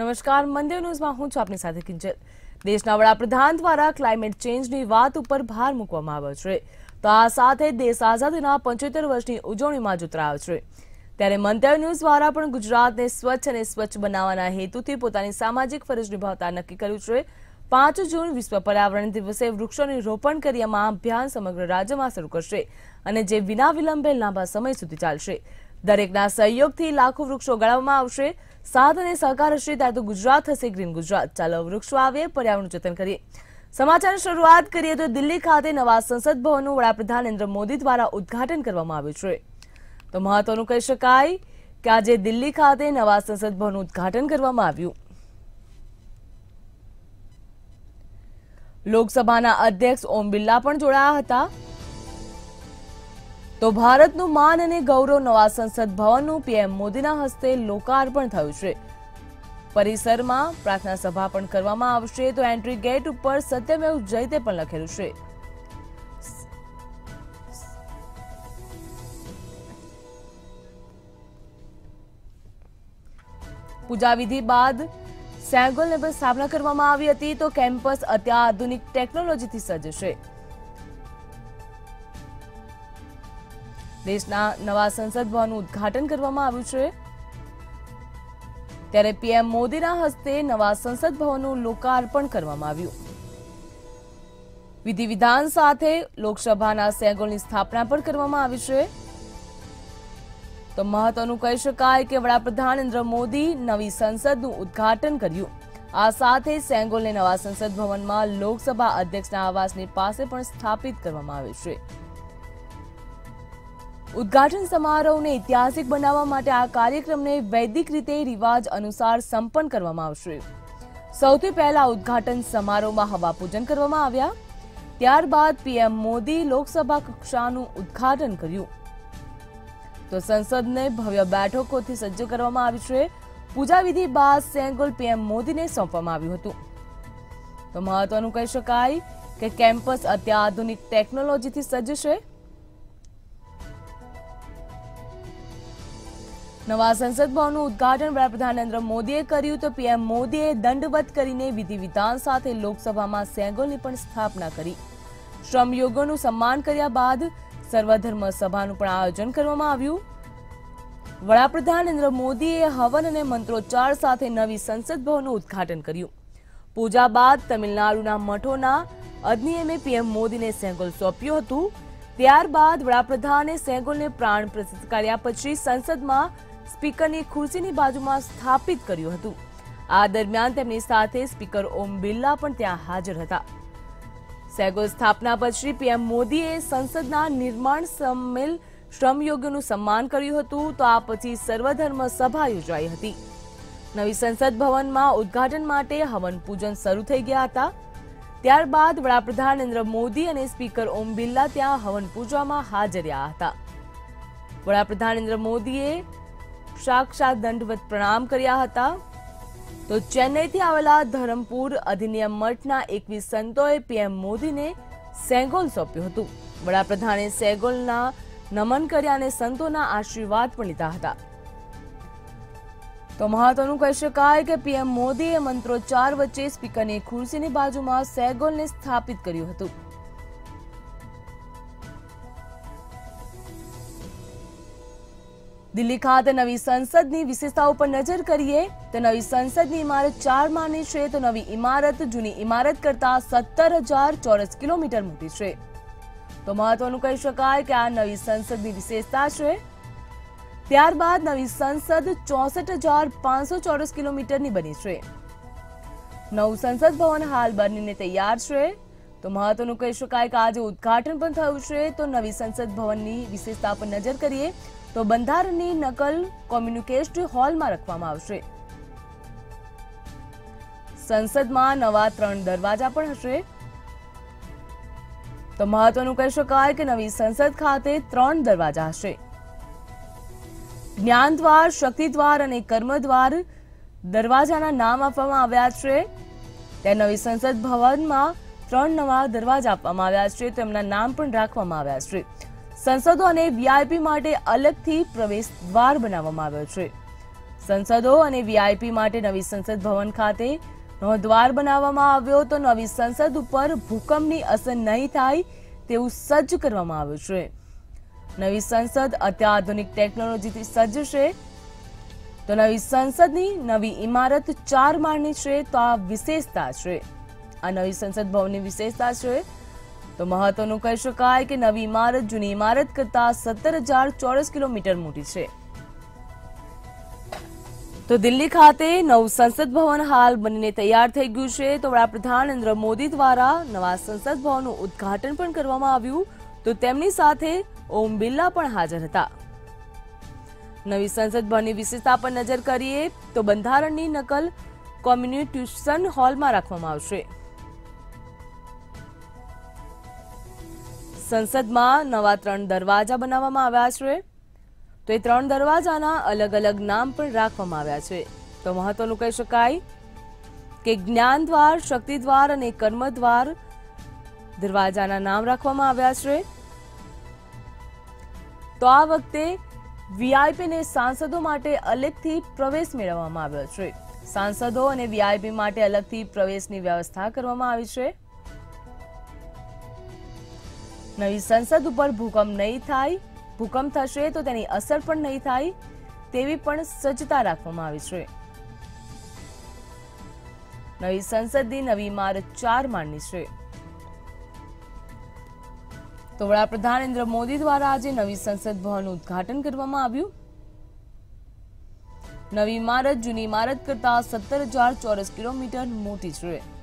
નમસ્કાર મંડે ન્યૂઝમાં હું છું આપની સાથે કિંજલ। દેશના વડાપ્રધાન દ્વારા ક્લાઇમેટ ચેન્જની વાત ઉપર ભાર મૂકવામાં આવ્યો છે તો આ સાથે દેશ આઝાદીના 75 વર્ષની ઉજવણીમાં જોતરાયો છે ત્યારે મંડે ન્યૂઝ દ્વારા પણ ગુજરાતને સ્વચ્છ અને સ્વચ્છ બનાવવાના હેતુથી પોતાની સામાજિક ફરજ નિભાવતા નક્કી કર્યું છે। 5 जून विश्व पर्यावरण दिवसे वृक्षों रोपण कर अभियान समग्र राज्य में शुरू करशे। विना विलंबे लांबा समय सुधी चालशे। दरेकना सहयोगथी लाखों वृक्षों गाळवामां आवशे। साथ अने सहकार हशे त्यारे तो गुजरात हशे ग्रीन गुजरात। चालो वृक्षो आवे पर्यावरण जतन करीए। समाचारनी शरूआत करीए तो दिल्ही खाते नवा संसद भवननुं वडाप्रधान नरेन्द्र मोदी द्वारा उद्घाटन करवामां आव्युं छे। तो महत्वनुं कही शकाय के आजे दिल्ही खाते नवा संसद भवननुं उद्घाटन करवामां आव्युं। લોકસભાના અધ્યક્ષ ઓમ બિરલા પણ જોડાયા હતા। તો ભારતનું માન અને ગૌરવ નવા સંસદ ભવનનું PM મોદીના હસ્તે લોકાર્પણ થયું છે। પરિસરમાં પ્રાર્થના સભા પણ કરવામાં આવશે। તો એન્ટ્રી ગેટ ઉપર સત્યમેવ જયતે પણ લખેલું છે। પૂજા વિધિ બાદ सेंगोल ने स्थापना करवामां आवी हती। तो कैम्पस अत्याधुनिक टेक्नोलॉजी थी सज्ज छे। देशना नवा संसद भवननुं उद्घाटन करवामां आव्युं छे त्यारे PM मोदीना हस्ते नवा संसद भवननुं लोकार्पण करवामां आव्युं। विधि विधान साथे लोकसभाना सेंगोलनी स्थापना पण करवामां आवी छे। तो महत्वनुं कही शकाय के वडाप्रधान नरेन्द्र मोदी नवी संसदनुं उद्घाटन कर्युं। आ साथे सेंगोलने नवा संसद भवनमां लोकसभा अध्यक्षना आवासनी पासे पण स्थापित करवामां आवे छे। उद्घाटन समारोहने ऐतिहासिक बनाववा माटे आ कार्यक्रमने वैदिक रीते रिवाज अनुसार संपन्न करवामां आवशे। सौथी पहेला उद्घाटन समारोहमां हवापूजन करवामां આવ્યા। ત્યારબાદ PM મોદી લોકસભા કક્ષાનું उद्घाटन કર્યું। तो संसद ने भव्य बैठकों थी सज्ज करवामां आवी छे। पूजा विधि बाद सेंगोल PM मोदी ने सौंपवामां आव्युं हतुं। तो महत्वनुं कही शकाय के कैम्पस अत्याधुनिक टेक्नोलॉजी थी सज्ज छे। नवा संसद भवननुं उद्घाटन वडाप्रधान नरेन्द्र मोदीए कर्युं। तो PM मोदीए दंडवत करीने विधि विधान साथे लोकसभामां सेंगोलनी पण स्थापना करी। श्रमयोगीઓનું सम्मान कर्या बाद सर्वधर्म सभाનું પણ આયોજન કરવામાં આવ્યું। વડાપ્રધાન નરેન્દ્ર મોદીએ હવન અને મંત્રોચ્ચાર સાથે નવી સંસદ ભવનનું ઉદ્ઘાટન કર્યું। પૂજા બાદ તમિલનાડુના મઠોના અધિનિયમે PM મોદીને સેંગોલ સોંપ્યું હતું। ત્યારબાદ વડાપ્રધાને સેંગોલને પ્રાણ પ્રતિષ્ઠા કર્યા પછી સંસદમાં સ્પીકરની ખુરશીની બાજુમાં સ્થાપિત કર્યું હતું। આ દરમિયાન તેમની સાથે સ્પીકર ઓમ બિરલા પણ ત્યાં હાજર હતા। સેંગોલ સ્થાપના પછી PM મોદીએ સંસદના નિર્માણ સમેલ શ્રમયોગીઓનું સન્માન કર્યું હતું। તો આ પછી સર્વધર્મ સભા યોજાઈ હતી। નવી સંસદ ભવનમાં ઉદ્ઘાટન માટે હવન પૂજન શરૂ થઈ ગયા હતા। ત્યારબાદ વડાપ્રધાન નરેન્દ્ર મોદી અને સ્પીકર ઓમ બિરલા ત્યાં હવન પૂજવામાં હાજર રહ્યા હતા। વડાપ્રધાન નરેન્દ્ર મોદીએ સાક્ષાત દંડવત પ્રણામ કર્યા હતા। तो चेन्नई थी आवेला धरमपुर अधिनियम मठना 21 संतोए PM मोदी ने सेंगोल सौंप्यु हतु। वडाप्रधाने सेंगोलना नमन कर्या अने संतोना आशीर्वाद पण लीधा हता। तो महत्वनुं कही शकाय के PM मोदीए मंत्रोच्चार वच्चे स्पीकरनी खुर्शीनी बाजुमां सेंगोलने स्थापित कर्युं हतुं। दिल्ली खाते नवी संसदनी विशेषताओं पर नजर करिए। तो नवी संसदनी इमारत 4 माळनी छे। तो नवी इमारत जूनी इमारत करता 17,000 चौरस किलोमीटर मोटी छे। तो महत्वनुं कही शकाय के आ नवी संसदनी विशेषता छे। त्यारबाद नवी संसद 64,500 चौरस किलोमीटरनी बनी छे। नवुं संसद भवन हाल बनीने तैयार छे। तो महत्वनुं कही शकाय के आज उद्घाटन पण थयुं छे। तो नवी संसद भवननी विशेषता पर नजर करिए। तो બંધારણની નકલ કોમ્યુનિકેસ્ટ હોલમાં રાખવામાં આવશે। સંસદમાં નવા 3 દરવાજા પણ હશે। તો મહત્વનું કહી શકાય કે નવી સંસદ ખાતે 3 દરવાજા હશે। જ્ઞાનદ્વાર, શક્તિદ્વાર અને કર્મદ્વાર દરવાજાના નામ આપવામાં આવ્યા છે। તે નવી સંસદ ભવનમાં 3 નવા દરવાજા આપવામાં આવ્યા છે। તેમના નામ પણ રાખવામાં આવ્યા છે। संसदों ने VIP माटे अलग थी प्रवेश द्वार बनावामां आव्यो छे। સંસદો અને વીઆઈપી માટે નવી સંસદ ભવન ખાતે નોંધવાર બનાવવામાં આવ્યો તો નવી સંસદ ઉપર ભૂકંપની અસર નહીં થાય તેવું સજ્જ કરવામાં આવ્યું છે। નવી સંસદ અત્યાધુનિક ટેકનોલોજીથી સજ્જ છે તો નવી સંસદની નવી ઇમારત 4 માળની છે તો આ વિશેષતા છે। આ નવી સંસદ ભવનની વિશેષતા છે તો મહત્વનું કહી શકાય કે નવી ઇમારત જૂની ઇમારત કરતા 17,000 ચોરસ કિલોમીટર મોટી છે। तो दिल्ली खाते नव संसद भवन हाल बनीने तैयार थई गयुं छे तो वडाप्रधान नरेन्द्र मोदी द्वारा नवा संसद भवननुं उद्घाटन पण करवामां आव्युं तो तेमनी साथे ओम बिरला पण हाजर हता। नवी संसद भवननी विशेषता पर नजर करीए तो बंधारणनी नकल कम्युनिट्यूशन हॉलमां राखवामां आवशे। संसदमां नवा 3 दरवाजा बनाववामां आव्या छे तो ये 3 दरवाजाना अलग अलग नाम पर राखवामां आव्या छे। तो महत्वनुं कही शकाय के ज्ञान द्वार, शक्ति द्वार अने कर्म द्वार दरवाजाना नाम राखवामां आव्या छे। तो आ वखते वीआईपी ने सांसदों माटे अलगथी प्रवेश मेळववामां आव्यो छे। सांसदों अने वीआईपी माटे अलगथी प्रवेशनी व्यवस्था करवामां आवी छे। नवी संसद उपर भूकंप नहीं थाय, भूकंप थशे तो तेनी असर पण नहीं थाय तेवी पण सज्जता राखवामां आवी छे। नवी संसदनी नवी इमारत 4 माळनी छे तो वडाप्रधान नरेन्द्र मोदी द्वारा आज नवी संसद भवननुं उद्घाटन करवामां आव्युं। नवी इमारत जूनी इमारत करता 17,000 ચોરસ કિલોમીટર મોટી છે।